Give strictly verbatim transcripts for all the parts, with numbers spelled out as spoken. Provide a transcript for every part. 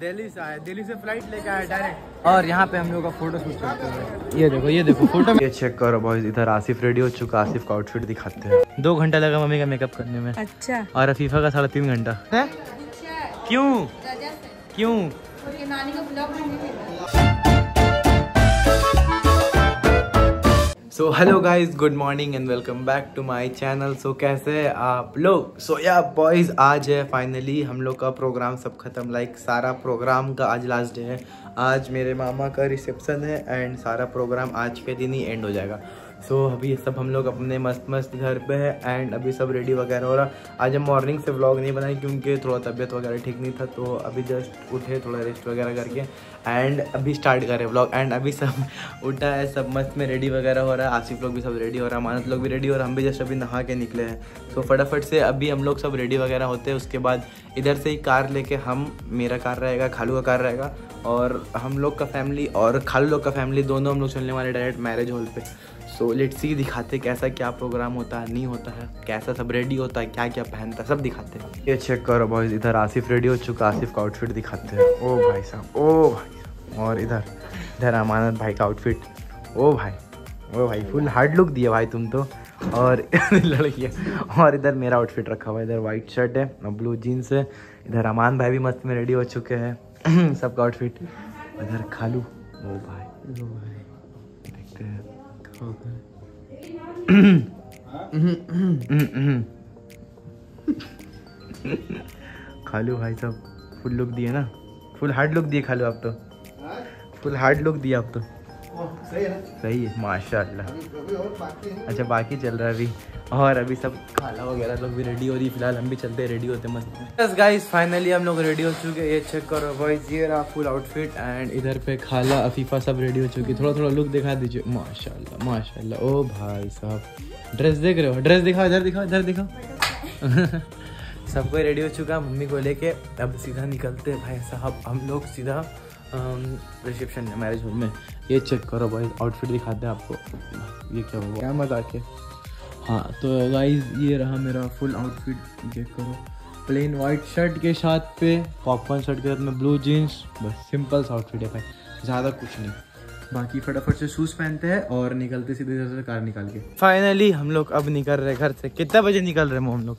दिल्ली से आए, दिल्ली से फ्लाइट लेके आए डायरेक्ट, और यहाँ पे हम लोग का फोटो शूट करते हैं। ये देखो, ये देखो फोटो, ये चेक करो बॉयज। इधर आसिफ रेडी हो चुका। आसिफ का आउटफिट दिखाते हैं। दो घंटा लगा मम्मी का मेकअप करने में। अच्छा। और अफीफा का साढ़े तीन घंटा। है क्यों क्यों नानी का blog. So hello guys, good morning and welcome back to my channel. So कैसे आप लोग? सो या बॉयज, आज है फाइनली हम लोग का प्रोग्राम सब खत्म। लाइक like, सारा प्रोग्राम का आज लास्ट डे है। आज मेरे मामा का रिसेप्शन है एंड सारा प्रोग्राम आज के दिन ही एंड हो जाएगा। सो so, अभी सब हम लोग अपने मस्त मस्त घर पे है एंड अभी सब रेडी वगैरह हो रहा। आज हम मॉर्निंग से व्लॉग नहीं बनाए क्योंकि थोड़ा तबीयत वगैरह ठीक नहीं था, तो अभी जस्ट उठे, थोड़ा रेस्ट वगैरह करके एंड अभी स्टार्ट करें व्लॉग। एंड अभी सब उठा है, सब मस्त में रेडी वगैरह हो रहा है। आसिफ लोग भी सब रेडी हो रहा है, मानस लोग भी रेडी हो रहा है, हम भी जस्ट अभी नहा के निकले हैं। सो so, फटाफट से अभी हम लोग सब रेडी वगैरह होते हैं। उसके बाद इधर से ही कार लेके हम, मेरा कार रहेगा, खालू का कार रहेगा, और हम लोग का फैमिली और खालू लोग का फैमिली, दोनों हम लोग चलने वाले डायरेक्ट मैरिज हॉल पे। सो लेट्स सी, दिखाते कैसा क्या प्रोग्राम होता है, नहीं होता है, कैसा सब रेडी होता है, क्या क्या पहनता है, सब दिखाते हैं। ये चेक करो बॉयज, इधर आसिफ रेडी हो चुका। आसिफ का आउटफिट दिखाते हैं। ओ भाई साहब, ओ भाई साहब। और इधर इधर रामानंद भाई का आउटफिट। ओ भाई, ओ भाई, फुल हार्ड लुक दिया भाई तुम तो। और लड़कियाँ, और इधर मेरा आउटफिट रखा हुआ है। इधर वाइट शर्ट है और ब्लू जीन्स है। इधर रामानंद भाई भी मस्त में रेडी हो चुके हैं, सबका आउटफिट। इधर खालू, ओ भाई, ओ भाई, देखते हैं क्या होता है। खालू भाई साहब फुल लुक दिए ना, फुल हार्ड लुक दिए खालू आप तो, फुल हार्ड लुक दिए आप तो। सही है, सही है, माशाल्लाह। अच्छा, बाकी चल रहा है अभी, और अभी सब खाला वगैरह लोग भी रेडी हो रही। फिलहाल हम भी चलते हैं, रेडी होते मस्त। यस गाइस, फाइनली हम लोग रेडी हो चुके हैं। ये चेक करो बॉयज, ये रहा फुल आउटफिट। एंड इधर पे खाला, अफीफा सब रेडी हो चुकी। थोड़ा थोड़ा लुक दिखा दीजिए। माशाल्लाह माशाल्लाह। ओ भाई साहब, ड्रेस देख रहे हो? ड्रेस दिखाओ, इधर दिखाओ, इधर दिखाओ। सब कोई रेडी हो चुका, मम्मी को लेके अब सीधा निकलते हैं भाई साहब। हम लोग सीधा रिसेप्शन है, मैरिज हॉल में। ये चेक करो बॉयज, आउटफिट दिखाते हैं आपको। ये क्या हुआ, क्या मत आके। हाँ तो गाइज, ये रहा मेरा फुल आउटफिट, चेक करो। प्लेन वाइट शर्ट के साथ पे पॉपकॉर्न शर्ट के साथ में ब्लू जीन्स, बस सिंपल सा आउटफिट है भाई, ज़्यादा कुछ नहीं। बाकी फटाफट से शूज़ पहनते हैं और निकलते सीधे से कार निकाल के। फाइनली हम लोग अब निकल रहे घर से। कितने बजे निकल रहे हैं हम लोग?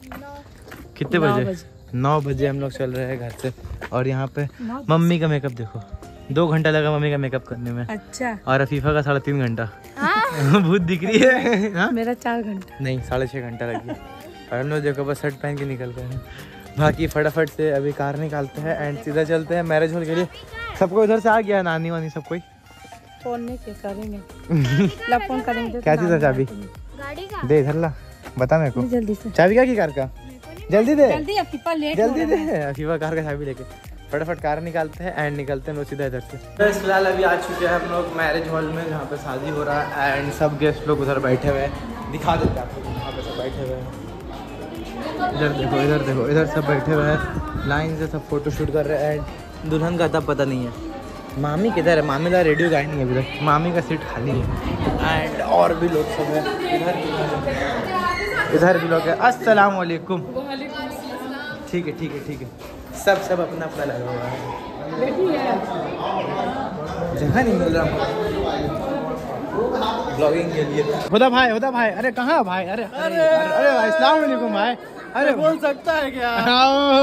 कितने बजे? नौ बजे हम लोग चल रहे हैं घर से। और यहाँ पे मम्मी का मेकअप देखो, दो घंटा लगा मम्मी का मेकअप करने में। अच्छा। और अफीफा का साढ़े तीन घंटा। बहुत दिख रही है ना? मेरा चार घंटा नहीं, साढ़े छः घंटा लग गया। और हम लोग देखो बस शर्ट पहन के निकल गए। बाकी फटाफट से अभी कार निकालते हैं एंड सीधा चलते हैं मैरिज हॉल के लिए। सबको इधर से आ गया, नानी वानी सब कोई फोन करेंगे, फोन करेंगे। क्या चीज़ है? चाबी दे इधर ला, बता मेरे को जल्दी से। चाबी क्या की कार का? जल्दी दे, जल्दी जल्दी दे। अफीफा कार का चाबी लेके फटाफट कार निकालते हैं एंड निकलते हैं लोग सीधा इधर से। बस फिलहाल अभी आ चुके हैं हम लोग मैरिज हॉल में, जहाँ पे शादी हो रहा है एंड सब गेस्ट लोग उधर बैठे हुए हैं। दिखा देते हैं आप लोग, यहाँ पे सब बैठे हुए हैं। इधर देखो, इधर देखो, इधर सब बैठे हुए हैं लाइन से, सब फोटो शूट कर रहे हैं। एंड दुल्हन का तब पता नहीं है मामी किधर है, मामी का रेडियो गाय नहीं है उधर, मामी का सीट खाली है। एंड और भी लोग सब है, इधर इधर भी लोग है। अस्सलाम वालेकुम। ठीक है ठीक है ठीक है, सब सब अपना अपना लगा हुआ है, जगह नहीं मिल रहा ब्लॉगिंग के लिए। होदा भाई, होदा भाई, अरे कहाँ भाई? अरे अरे अरे अस्सलाम वालेकुम भाई। अरे बोल सकता है क्या?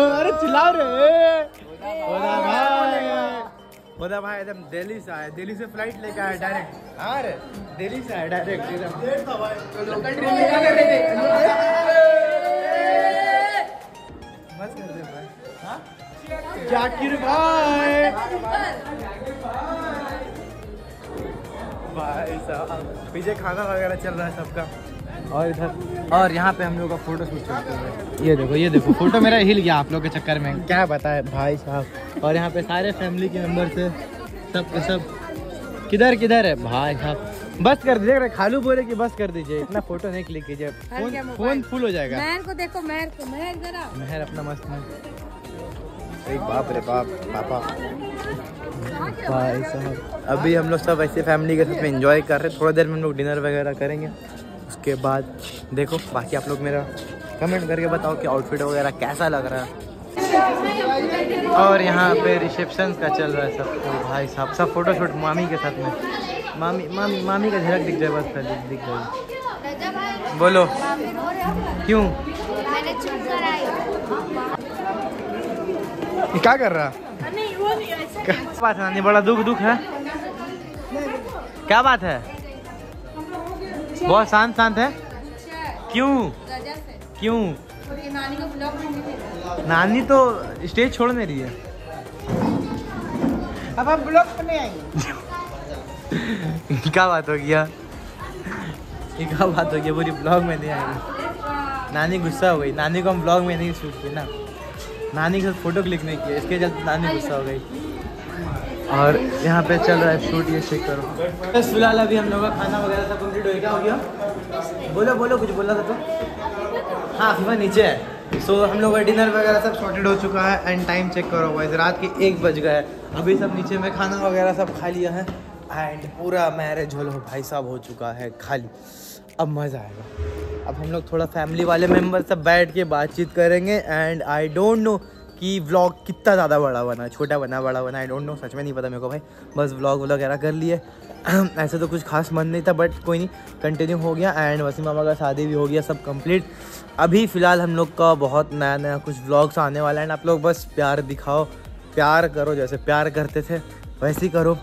अरे चिल्ला रहे होदा भाई। होदा भाई एकदम दिल्ली से आए, दिल्ली से फ्लाइट लेके आए डायरेक्ट। अरे दिल्ली से आए डायरेक्ट। जाकिर भाई भाई साहब, पीछे खाना वगैरह चल रहा है सबका। और इधर, और यहाँ पे हम लोग का फोटो शूट चलते हैं। ये देखो, ये देखो फोटो मेरा हिल गया आप लोग के चक्कर में, क्या बताए भाई साहब। और यहाँ पे सारे फैमिली के मेम्बर से सब सब किधर किधर है भाई साहब। बस कर दीजिए, खालू बोले कि बस कर दीजिए, इतना फोटो नहीं क्लिक कीजिए, फोन फोन फुल हो जाएगा। महर को देखो, महर को, महर जरा, महर अपना मस्त है। एक बाप रे बाप, पापा भाई साहब। अभी हम लोग सब ऐसे फैमिली के साथ में एंजॉय कर रहे हैं। थोड़ा देर में हम लोग डिनर वगैरह करेंगे, उसके बाद देखो। बाकी आप लोग मेरा कमेंट करके बताओ कि आउटफिट वगैरह कैसा लग रहा है। और यहाँ पे रिसेप्शन का चल रहा है सब। तो भाई साहब सब फोटोशूट मामी के साथ में, मामी मामी मामी का झलक दिख जाए बस, का दिख जाए। बोलो क्यों क्या कर रहा है? बात है बड़ा दुख दुख है, क्या बात है? बहुत शांत शांत है क्यों क्यों? नानी को ब्लॉग में, नानी तो स्टेज छोड़ नहीं रही है। अब हम ब्लॉग में आएंगे। क्या बात हो गया, क्या बात हो गया? पूरी ब्लॉग में नहीं आएंगे। नानी गुस्सा हो गई, नानी को हम ब्लॉग में नहीं शूट किए ना, नानी के साथ फोटो क्लिक नहीं किया, इसके चलते नानी गुस्सा हो गई। और यहाँ पे चल रहा है शूट, ये चेक करो। बस फिलहाल अभी हम लोग का खाना वगैरह सब कम्प्लीट हो गया हो गया बोलो बोलो कुछ बोला था तो। हाँ अफीफा नीचे है। सो so, हम लोग का डिनर वगैरह सब शॉर्टेड हो चुका है एंड टाइम चेक करो भाई, रात के एक बज गया है। अभी सब नीचे में खाना वगैरह सब खा लिया है एंड पूरा मैरिज हॉल भाई साहब हो चुका है खाली। अब मज़ा आएगा, अब हम लोग थोड़ा फैमिली वाले मेम्बर सब बैठ के बातचीत करेंगे। एंड आई डोंट नो कि व्लॉग कितना ज़्यादा बड़ा बना, छोटा बना, बड़ा बना, आई डोंट नो, सच में नहीं पता मेरे को भाई। बस व्लॉग वगैरह कर लिए, ऐसे तो कुछ खास मन नहीं था बट कोई नहीं, कंटिन्यू हो गया। एंड वसीम मामा का शादी भी हो गया, सब कंप्लीट। अभी फ़िलहाल हम लोग का बहुत नया नया कुछ व्लॉग्स आने वाला है एंड आप लोग बस प्यार दिखाओ, प्यार करो, जैसे प्यार करते थे वैसे ही करो।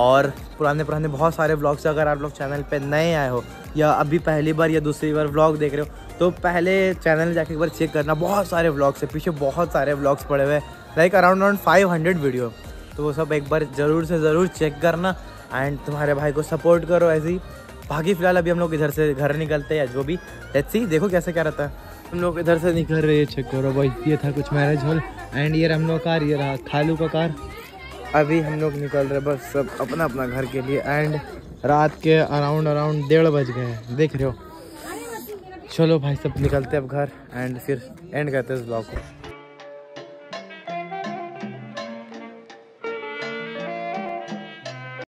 और पुराने पुराने बहुत सारे व्लॉग्स, अगर आप लोग चैनल पे नए आए हो या अभी पहली बार या दूसरी बार व्लॉग देख रहे हो तो पहले चैनल में जाके एक बार चेक करना, बहुत सारे व्लॉग्स है, पीछे बहुत सारे व्लॉग्स पड़े हुए हैं, like around around five hundred video. तो वो सब एक बार ज़रूर से ज़रूर चेक करना एंड तुम्हारे भाई को सपोर्ट करो ऐसे ही। बाकी फिलहाल अभी हम लोग इधर से घर निकलते हैं या जो भी, लेट्स सी, देखो कैसे क्या रहता है। हम लोग इधर से निकल रहे हैं, चेक करो भाई। ये था कुछ मैरिज हॉल एंड ये हम लोग कार, ये रहा खालू का कार। अभी हम लोग निकल रहे बस सब अपना अपना घर के लिए एंड रात के अराउंड अराउंड डेढ़ बज गए हैं, देख रहे हो। चलो भाई सब निकलते हैं अब घर एंड फिर एंड करते हैं इस ब्लॉग को।